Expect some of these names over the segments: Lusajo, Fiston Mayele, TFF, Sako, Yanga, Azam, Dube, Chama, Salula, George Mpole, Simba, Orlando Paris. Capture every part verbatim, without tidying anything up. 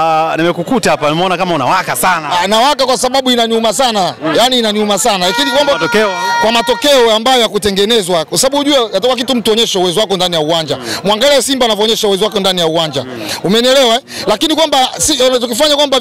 Uh, nimekukuta hapa, nimeona kama unawaka sana. Uh, nawaka kwa sababu inaniuma sana. Mm. Yaani inaniuma sana. Lakini kwamba matokeo kwa matokeo ambayo yakutengenezwa. Kwa sababu unajua atakuwa kitu mtuonyeshe uwezo wako ndani ya uwanja. Mm. Mwangalie Simba anavyoonyesha uwezo wako ndani ya uwanja. Mm. Umenielewa? Lakini kwamba si, tukifanya kwamba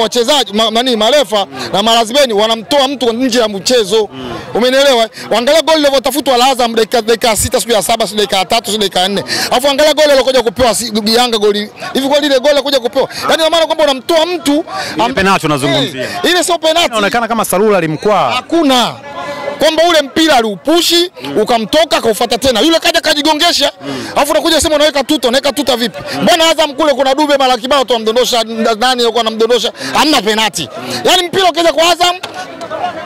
wachezaji ma, mani marefa mm. na marazibeni wanamtoa mtu nje ya mchezo. Mm. Umenielewa? Angalia goli lililotafutwa la Azam dakika dakika sita siku ya saba, dakika tatu, dakika nne. Alafu angalia goli lilokuja kupewa si, Yanga goli. Hivi goli ile goli kuja kupewa. Ndio maana kwamba unamtoa mtu ile am... penalti unazungumzia. Ile sio penalti. Inaonekana kama Salula alimkwaa. Hakuna. Kwamba ule mpira aliupushi, mm. ukamtoka kaufuata tena. Yule kaja kajigongesha. Mm. Alafu unakuja sema unaweka tuta, unaweka tuta vipi? Mbona mm. Azam kule kuna Dube mara kibao tu amdondosha nani yuko anamdondosha? Hamna penalti. Mm. Yaani mpira ukija kwa Azam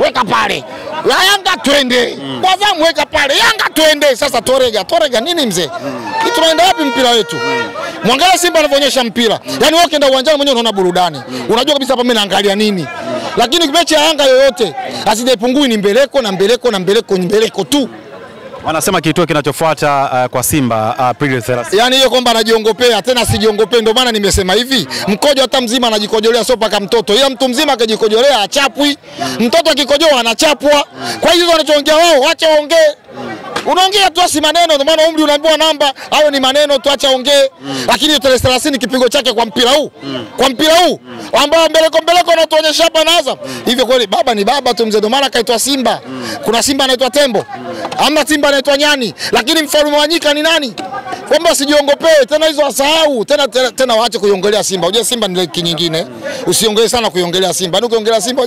weka pale. La Yanga twende. Mm. Kwa Azam weka pale. Yanga twende. Sasa torega, torega nini mzee? Mm. Tunaenda wapi mpira wetu? Mm. Mwangalia Simba anavyoonyesha mpira. Yaani wewe ukienda uwanjani mwenyewe unaona burudani. Unajua kabisa hapa mimi naangalia nini. Lakini mechi ya Yanga yoyote asijepungui ni mbeleko na mbeleko na mbeleko ni mbeleko tu. Wanasema kituo kinachofuata uh, kwa Simba April thelathini. Yaani hiyo kwamba anajiongopea tena sijiongopea, ndio maana nimesema hivi. Mkojo hata mzima anajikojolea sio paka mtoto. Ila mtu mzima akijikojolea achapwi. Mtoto akikojoa anachapwa. Kwa hiyo wanachoongea wao waache waongee. Unaongea tu si maneno, ndio maana umri unaambiwa namba, hayo ni maneno tu acha ongee. Mm. Lakini tarehe thelathini kipigo chake kwa mpira huu. Mm. Kwa mpira huu mm. ambao mbeleko mbeleko anatuonyesha hapa na Azam. Mm. Hivyo kweli baba ni baba tu mzee, ndio maana kaitwa Simba. Mm. Kuna Simba anaitwa Tembo. Mm. Hamna Simba anaitwa Nyani, lakini mfalme wa nyika ni nani? Kwamba sijiongopee tena hizo asahau, tena tena, tena waache kuiongelea Simba. Unajua Simba ni kitu nyingine. Usiongelee sana kuiongelea Simba. Ndio kuiongelea Simba.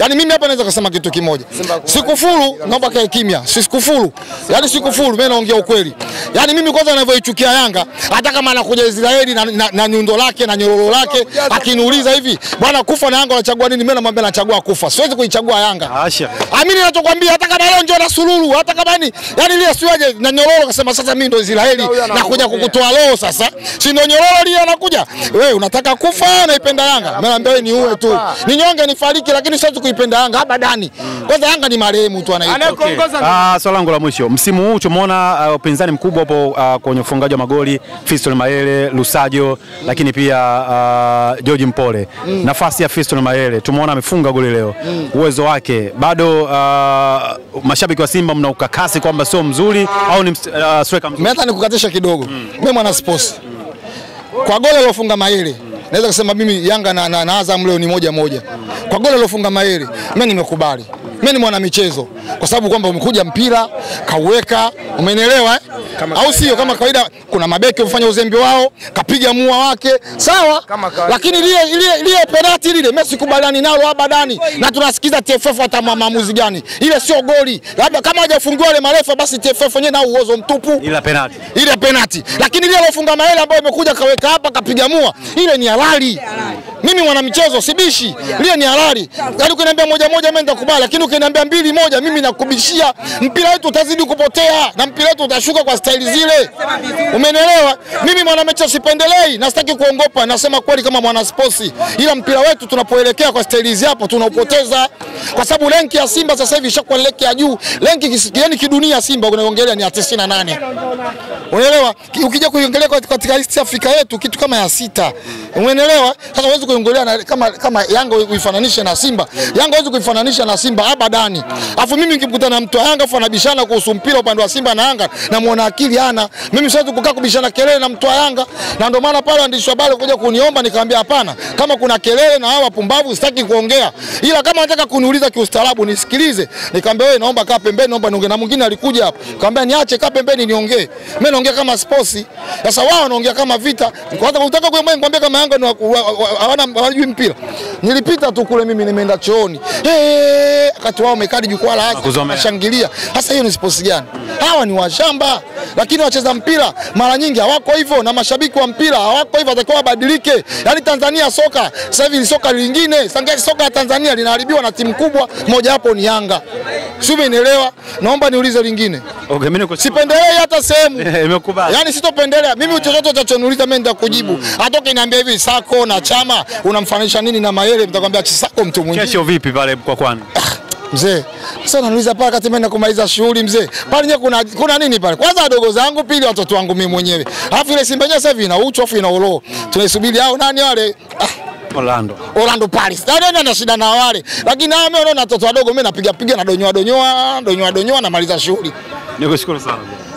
Yaani mimi hapa naweza kusema kitu kimoja. Sikufuru, naomba kae kimya. Sikufuru. Yaani sikufuru, mimi naongea ukweli. Yaani mimi kwanza ninavyoichukia Yanga, hata kama anakuja Israeli na, na, na nyundo lake na nyororo lake, akiniuliza hivi, bwana kufa na Yanga unachagua nini? Mimi namwambia nachagua kufa. Siwezi kuichagua Yanga. Hasha. Amini ninachokuambia hata kama leo njoo na sululu, hata kama ni, yaani ile siwaje na nyororo kasema sasa mimi ndo Israeli na kuja kukutoa leo sasa. Si ndo nyororo ile anakuja. Wewe unataka kufa naipenda Yanga. Mimi naambia wewe ni uwe tu. Ni nyonge ni fariki lakini siwezi kuipenda Yanga abadani. Kwanza Yanga ni marehemu tu anaitwa. Anayeongoza okay. Ah swali langu la mwisho. Msimu huu tumeona upinzani uh, mkubwa hapo uh, kwenye ufungaji wa magoli, Fiston Mayele, Lusajo, mm. lakini pia uh, George Mpole. Mm. Nafasi ya Fiston Mayele tumeona amefunga goli leo. Mm. Uwezo wake bado uh, mashabiki wa Simba mnaukakasi kwamba sio mzuri au ni uh, striker mzuri. Mimi nikukatisha kidogo. Mm. Mimi mwana sports. Kwa goli aliyofunga Mayele, mm. naweza kusema mimi Yanga na, na, na Azam leo ni moja moja. Kwa goli aliyofunga Mayele, mimi nimekubali. Mimi ni mwana michezo kwa sababu kwamba umekuja mpira kauweka, umenielewa eh? Au sio kama kawaida kuna mabeki wamfanya uzembe wao, kapiga mua wake, sawa? Lakini ile ile ile penalti ile mimi sikubaliani nalo abadani. Na tunasikiza T F F atamwa maamuzi gani. Ile sio goli. Labda kama hajafungiwa ile marefa basi T F F wenyewe nao uozo mtupu. Ile penalti. Ile penalti. Lakini ile aliyofunga Mayele ambayo imekuja kaweka hapa kapiga mua, ile ni halali. Mimi mwana michezo sibishi. Ile ni halali. Yaani ukiniambia moja moja mimi nitakubali, lakini ukiniambia mbili moja mimi nakubishia mpira wetu utazidi kupotea na mpira wetu utashuka kwa staili zile. Umenielewa? Mimi mwana mechi sipendelei na sitaki kuongopa, nasema kweli kama mwana sports. Ila mpira wetu tunapoelekea kwa staili hizi hapo tunaupoteza kwa sababu ranki ya Simba sasa hivi ishakuwa ranki ya juu. Ranki yani kidunia Simba unaongelea ni ya tisini na nane. Unaelewa? Ukija kuiongelea katika East Africa yetu kitu kama ya sita. Umenielewa? Sasa huwezi kuiongelea kama kama Yanga uifananishe na Simba. Yanga huwezi kuifananisha na Simba abadani. Alafu mimi nikikutana na mtu Yanga afu anabishana kuhusu mpira upande wa Simba na Yanga na muona akili ana. Mimi siwezi kukaa kubishana kelele na mtu wa Yanga. Na ndio maana pale waandishi wa habari kuja kuniomba nikamwambia hapana. Kama kuna kelele na hawa pumbavu sitaki kuongea. Ila kama nataka kuniuliza kiustaarabu nisikilize. Nikamwambia wewe naomba kaa pembeni, naomba niongee na mwingine alikuja hapo. Nikamwambia niache kaa pembeni niongee. Mimi naongea kama sports. Sasa wao wanaongea kama vita. Kwa sababu unataka kuambia kama Yanga ni hawana hawajui mpira. Nilipita tu kule mimi nimeenda chooni. Eh wakati wao wamekaa jukwaa la kushangilia. Sasa hiyo ni sports gani? Hawa ni washamba. Lakini wacheza mpira mara nyingi hawako hivyo na mashabiki wa mpira hawako hivyo, watakiwa badilike. Yaani Tanzania soka sasa hivi soka lingine, sanga soka ya Tanzania linaharibiwa na timu kubwa, moja hapo ni Yanga. Sio umeelewa? Naomba niulize lingine. Okay, mimi niko sipendelei hata sehemu. Nimekubali. Yaani sitopendelea. Mimi uchochote utachoniuliza mimi nitakujibu. Mm. Atoke niambie hivi Sako na Chama unamfananisha nini na Mayele, mtakwambia Chisako mtu mwingine. Kesho vipi pale kwa kwani? Mzee, sasa nanuliza pale kati mimi nakumaliza shughuli mzee. Pale nje kuna kuna nini pale? Kwanza wadogo zangu, pili watoto wangu mimi mwenyewe. Alafu ile Simba yenyewe sasa hivi ina uchu afu ina uloo. Tunaisubiri hao nani wale? Ah, Orlando. Orlando Paris. Ndio ndio ana shida na wale. Lakini hao mimi naona watoto wadogo mimi napiga piga na donyoa donyoa, donyoa donyoa na maliza shughuli. Nikushukuru sana.